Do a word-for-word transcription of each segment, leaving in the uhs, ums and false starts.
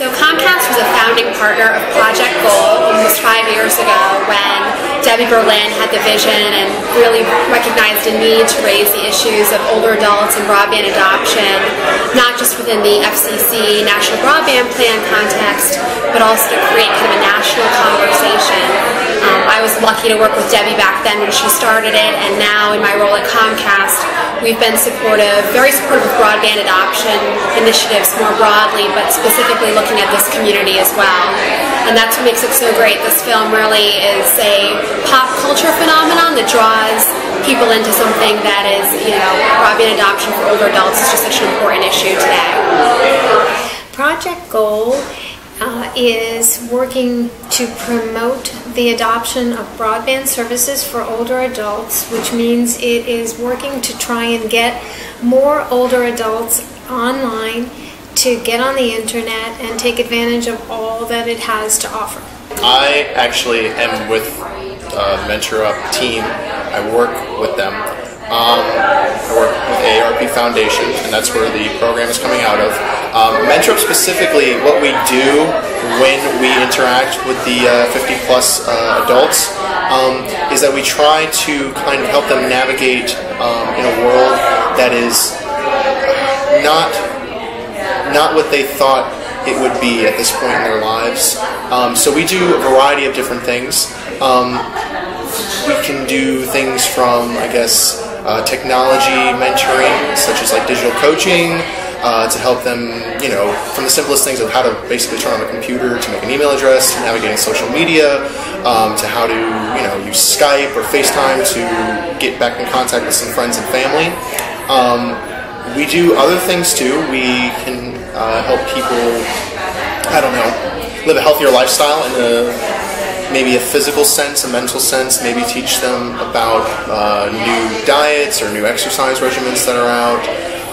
So Comcast was a founding partner of Project GOAL almost five years ago when Debra Berlyn had the vision and really recognized a need to raise the issues of older adults and broadband adoption, not just within the F C C National Broadband Plan context, but also to create kind of a national conversation. Um, I was lucky to work with Debbie back then when she started it, and now in my role at Comcast, we've been supportive, very supportive of broadband adoption initiatives more broadly, but specifically looking at this community as well. And that's what makes it so great. This film really is a pop culture phenomenon that draws people into something that is, you know, broadband adoption for older adults is just such an important issue today. Project GOAL uh, is working to promote the adoption of broadband services for older adults, which means it is working to try and get more older adults online to get on the internet and take advantage of all that it has to offer. I actually am with uh, MentorUp team. I work with them. Um, I work with A A R P Foundation, and that's where the program is coming out of. Um, MentorUp specifically, what we do when we interact with the uh, fifty plus uh, adults um, is that we try to kind of help them navigate um, in a world that is not, not what they thought it would be at this point in their lives. Um, so we do a variety of different things. Um, we can do things from, I guess, Uh, technology mentoring, such as like digital coaching, uh, to help them, you know, from the simplest things of how to basically turn on a computer to make an email address, to navigating social media, um, to how to, you know, use Skype or FaceTime to get back in contact with some friends and family. Um, we do other things too. We can uh, help people, I don't know, live a healthier lifestyle in the maybe a physical sense, a mental sense, maybe teach them about uh, new diets or new exercise regimens that are out.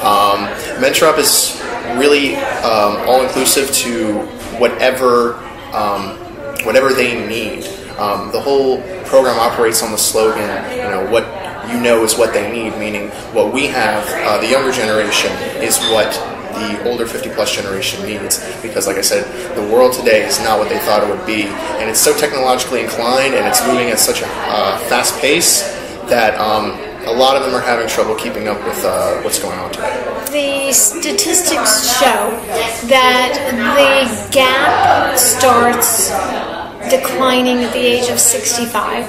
Um, MentorUp is really um, all-inclusive to whatever, um, whatever they need. Um, the whole program operates on the slogan, you know, what you know is what they need, meaning what we have, uh, the younger generation, is what the older fifty plus generation needs, because like I said, the world today is not what they thought it would be, and it's so technologically inclined and it's moving at such a uh, fast pace that um, a lot of them are having trouble keeping up with uh, what's going on today. The statistics show that the gap starts declining at the age of sixty-five.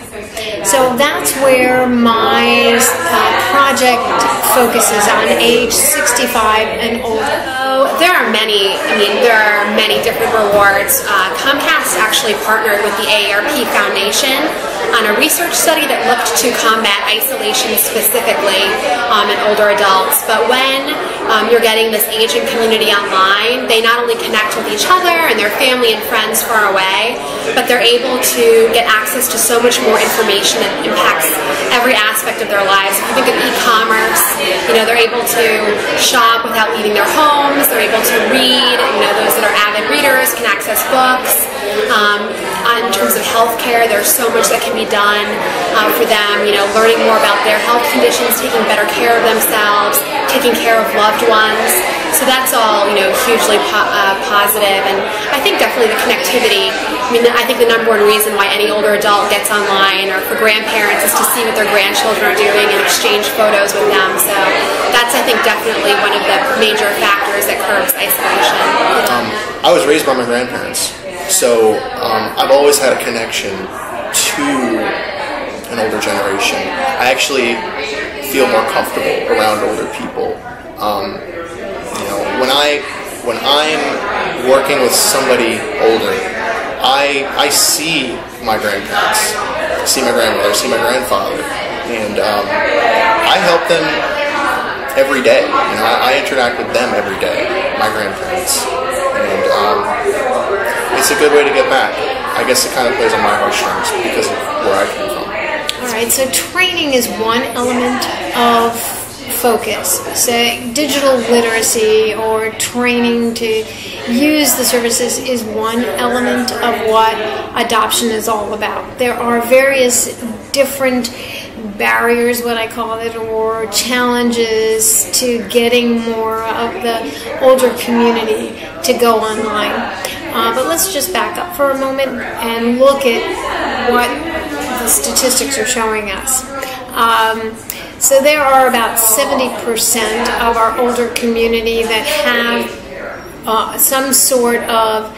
So that's where my uh, project focuses on age sixty-five and older. So there are many, I mean, there are many different rewards. Uh, Comcast actually partnered with the A A R P Foundation on a research study that looked to combat isolation specifically um, in older adults. But when um, you're getting this aging community online, they not only connect with each other and their family and friends far away, but they're able to get access to so much more information that impacts every aspect of their lives. If you think of e-commerce, you know, they're able to shop without leaving their homes, they're able to read, you know, those that are avid readers can access books. Um, in terms of healthcare, there's so much that can be done um, for them, you know, learning more about their health conditions, taking better care of themselves, taking care of loved ones. So that's all, you know, hugely po uh, positive. And I think definitely the connectivity, I mean, I think the number one reason why any older adult gets online or for grandparents is to see what their grandchildren are doing and exchange photos with them. So that's, I think, definitely one of the major factors that curbs isolation. Um, I was raised by my grandparents. So um, I've always had a connection to an older generation. I actually feel more comfortable around older people. Um, you know, when I when I'm working with somebody older, I I see my grandparents, I see my grandmother, I see my grandfather, and um, I help them every day. You know, I, I interact with them every day, my grandparents, and. Um, It's a good way to get back. I guess it kind of plays on my heartstrings because of where I came from. All right, so training is one element of focus. So digital literacy or training to use the services is one element of what adoption is all about. There are various different barriers, what I call it, or challenges to getting more of the older community to go online. Uh, but let's just back up for a moment and look at what the statistics are showing us. Um, so there are about seventy percent of our older community that have uh, some sort of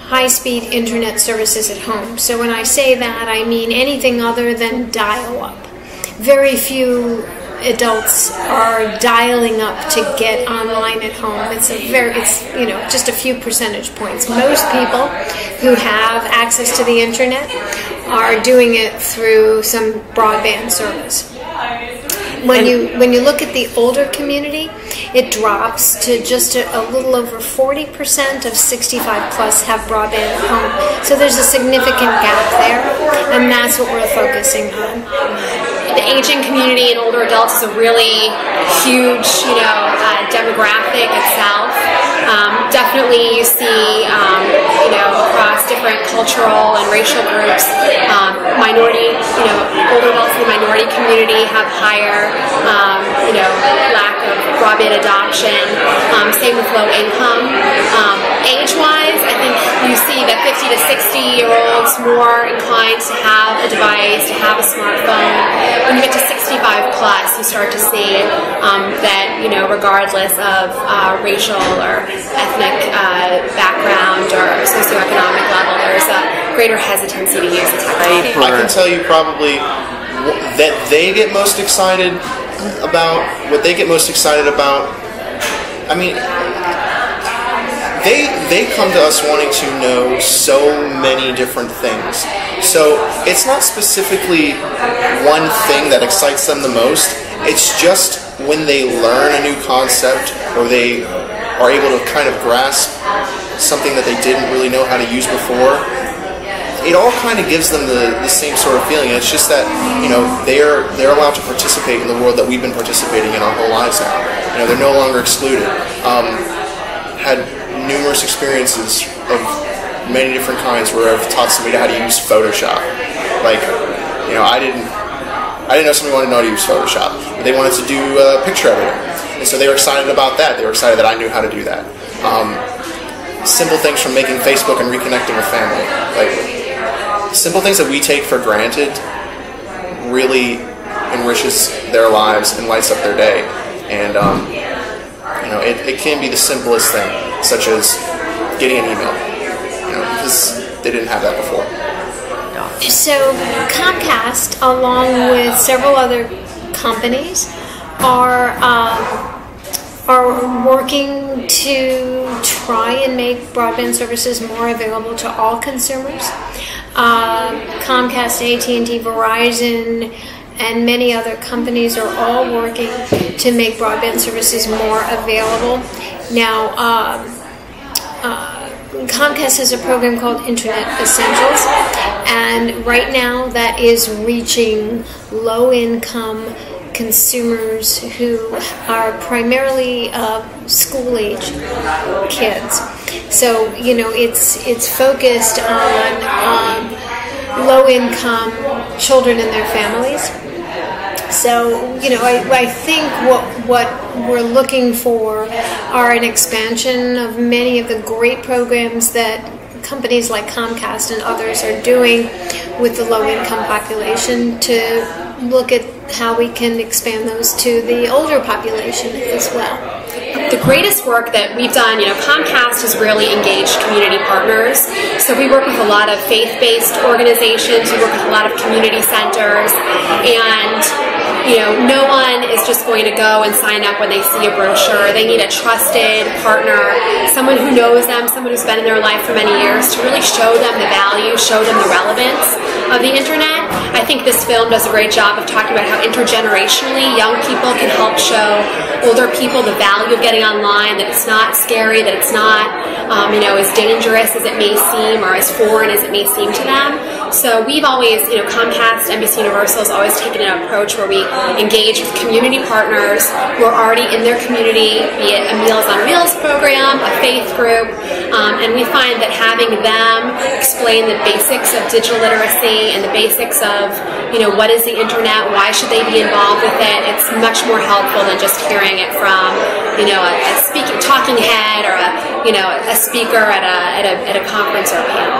high-speed internet services at home. So when I say that, I mean anything other than dial-up. Very few adults are dialing up to get online at home. It's a very, it's you know, just a few percentage points. Most people who have access to the internet are doing it through some broadband service. When you when you look at the older community, it drops to just a, a little over forty percent of sixty-five plus have broadband at home. So there's a significant gap there, and that's what we're focusing on. The aging community and older adults is a really huge, you know, uh, demographic itself. Um, definitely, you see, um, you know, across different cultural and racial groups, um, minority, you know, older adults in the minority community have higher, um, you know, lack of broadband adoption. Um, same with low income. Um, Age-wise, I think you see that fifty to sixty year olds more inclined to have a device, to have a smartphone. When you get to sixty-five plus, you start to see um, that, you know, regardless of uh, racial or ethnic uh, background or socioeconomic level, there's a greater hesitancy to use the technology. I can tell you probably that they get most excited about what they get most excited about. I mean, They they come to us wanting to know so many different things. So it's not specifically one thing that excites them the most. It's just when they learn a new concept or they are able to kind of grasp something that they didn't really know how to use before, it all kind of gives them the, the same sort of feeling. It's just that, you know, they're they're allowed to participate in the world that we've been participating in our whole lives now. You know, they're no longer excluded. Um, had numerous experiences of many different kinds where I've taught somebody how to use Photoshop. Like, you know, I didn't, I didn't know somebody wanted to know how to use Photoshop, but they wanted to do a picture editing, and so they were excited about that. They were excited that I knew how to do that. Um, simple things from making Facebook and reconnecting with family, like simple things that we take for granted, really enriches their lives and lights up their day. And um, you know, it, it can be the simplest thing, such as getting an email, you know, because they didn't have that before. So Comcast, along with several other companies, are um, are working to try and make broadband services more available to all consumers. Uh, Comcast, A T and T, Verizon, and many other companies are all working to make broadband services more available. Now, um, uh, Comcast has a program called Internet Essentials, and right now that is reaching low-income consumers who are primarily uh, school-age kids. So, you know, it's, it's focused on um, low-income children and their families. So, you know, I, I think what what we're looking for are an expansion of many of the great programs that companies like Comcast and others are doing with the low-income population to look at how we can expand those to the older population as well. The greatest work that we've done, you know, Comcast has really engaged community partners. So we work with a lot of faith-based organizations, we work with a lot of community centers, and, you know, no one is just going to go and sign up when they see a brochure. They need a trusted partner, someone who knows them, someone who's been in their life for many years, to really show them the value, show them the relevance of the internet. I think this film does a great job of talking about how intergenerationally young people can help show older people the value of getting online, that it's not scary, that it's not um, you know, as dangerous as it may seem or as foreign as it may seem to them. So we've always, you know, Comcast, NBCUniversal has always taken an approach where we engage with community partners who are already in their community, be it a Meals on Wheels program, a faith group, um, and we find that having them explain the basics of digital literacy and the basics of, you know, what is the internet, why should they be involved with it, it's much more helpful than just hearing it from, you know, a, a speaking, talking head or a, you know, a speaker at a, at a, at a conference or a panel.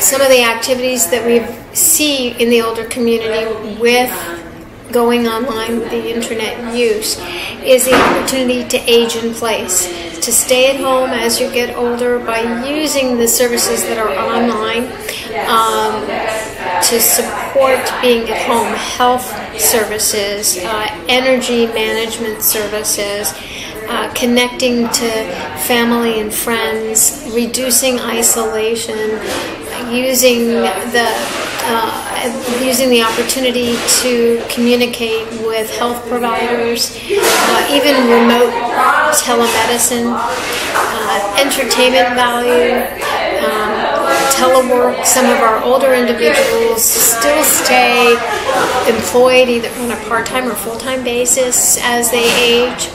Some of the activities that we see in the older community with going online with the internet use is the opportunity to age in place, to stay at home as you get older by using the services that are online um, to support being at home, health services, uh, energy management services, Uh, connecting to family and friends, reducing isolation, using the uh, using the opportunity to communicate with health providers, uh, even remote telemedicine, uh, entertainment value, um, telework. Some of our older individuals still stay employed either on a part-time or full-time basis as they age.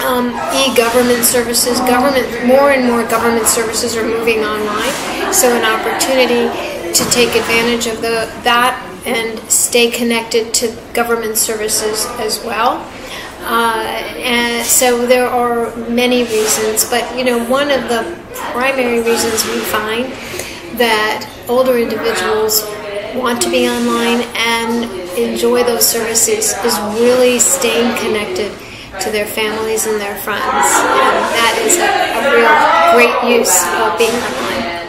Um, e-government services, government, more and more government services are moving online, so an opportunity to take advantage of the, that and stay connected to government services as well. Uh, and so there are many reasons, but you know, one of the primary reasons we find that older individuals want to be online and enjoy those services is really staying connected to their families and their friends, and that is a, a real great use of being online.